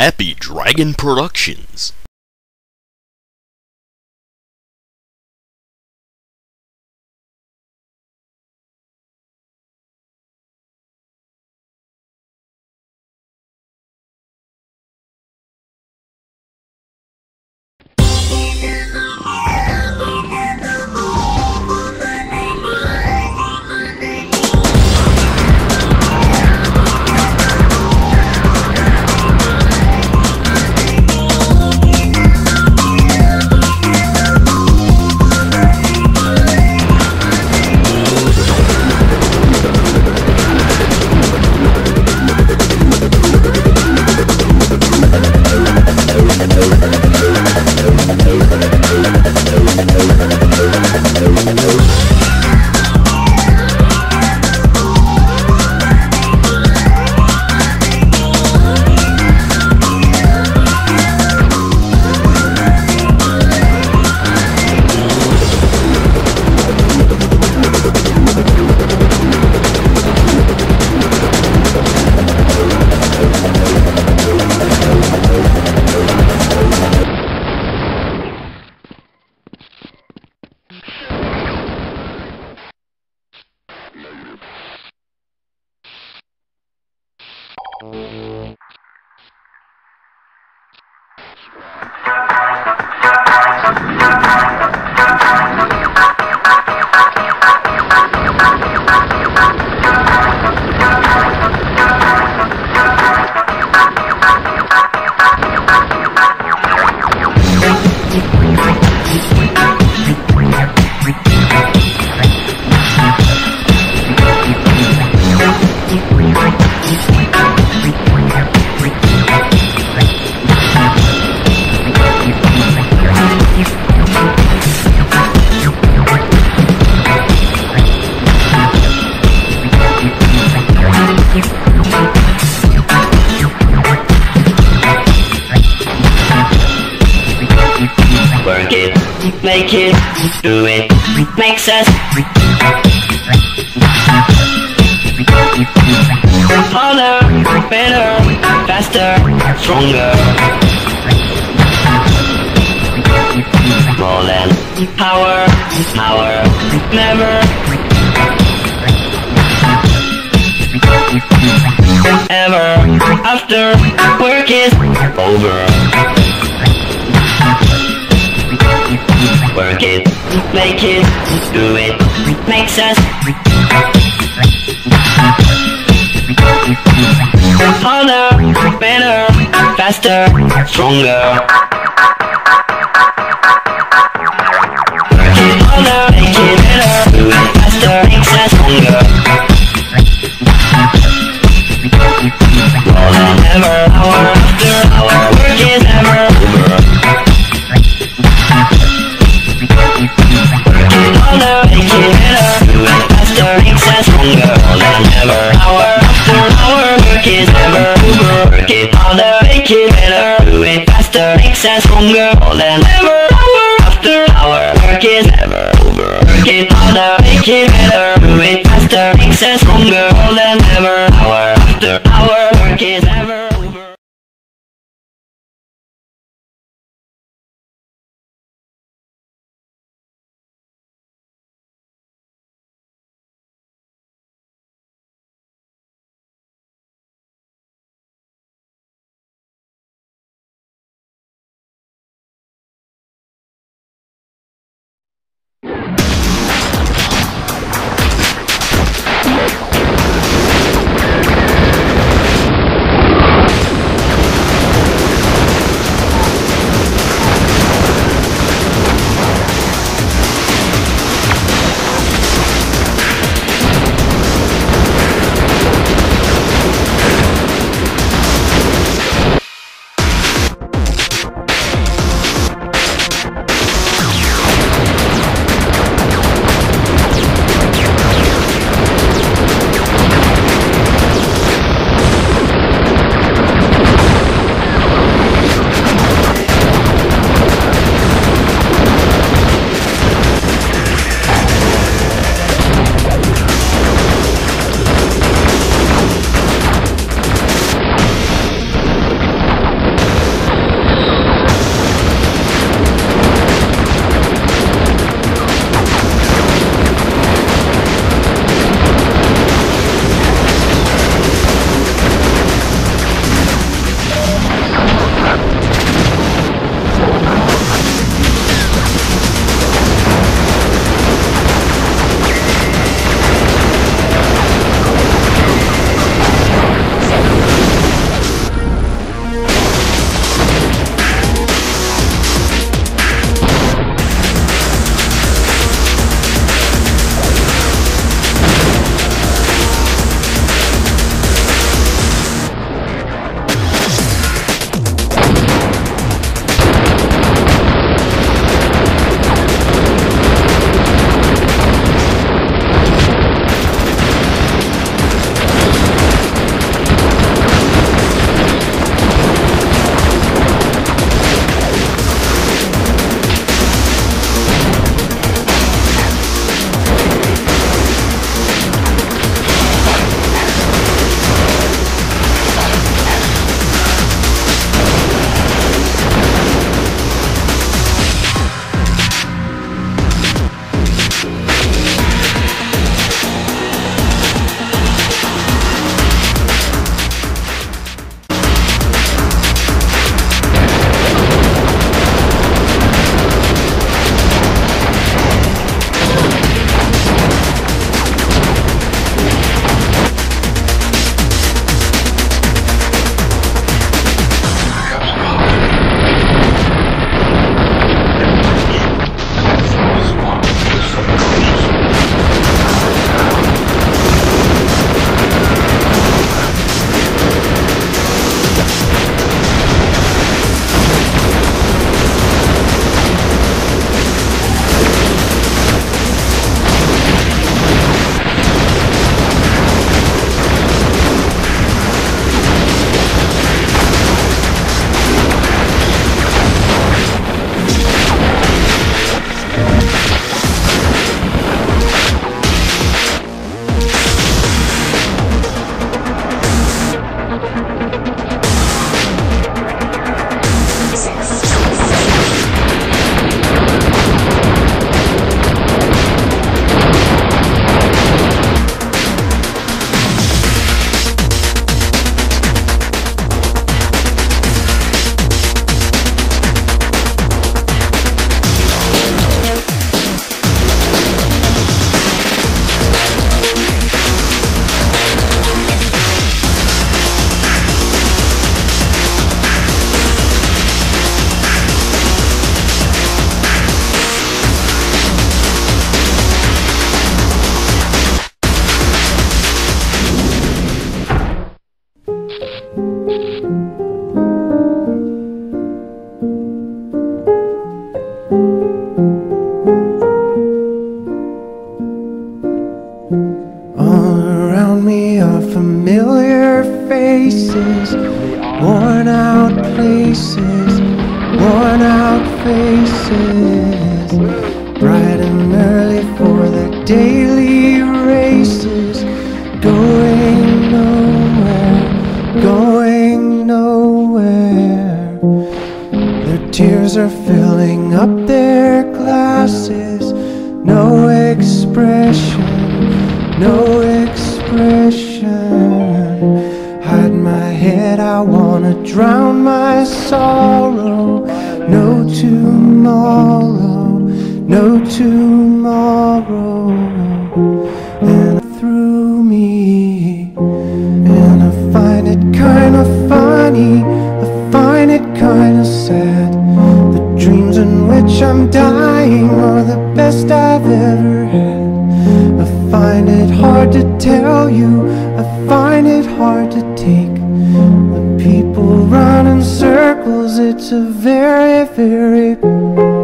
Happy Dragon Productions. Work it, make it, do it, makes us harder, better, faster, stronger, more than power, never, ever, after, work is over. Work it, make it, do it, makes us harder, better, faster, stronger. Work it harder, make it better, do it faster, makes us stronger. More than ever, hour after hour, work is ever over. Makes us stronger, more than ever, hour after hour, work is never over. Work it harder, make it better, do it faster, makes us stronger, more than ever, hour after hour, work is never over. faces, worn out places, worn out faces, bright and early for the daily races, going nowhere, going nowhere. Their tears are filling up their glasses, no expression, no expression. Hide my head, I wanna drown my sorrow. No tomorrow, no tomorrow. And through me, and I find it kinda funny, I find it kinda sad. The dreams in which I'm dying are the best I've ever had. I find it hard to tell you, I find it hard to take. The people run in circles, it's a very, very